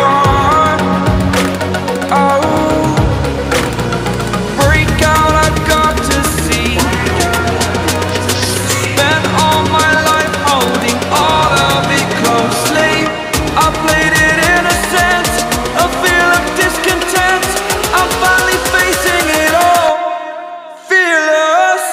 are. Oh, break out, I've got to see. Spent all my life holding all of it closely. I played it innocent, a feel of discontent. I'm finally facing it all, fearless.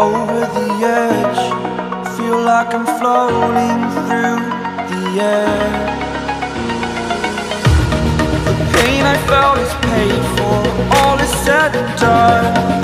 Over the edge, feel like I'm floating through the air. The pain I felt is paid for, all is said and done.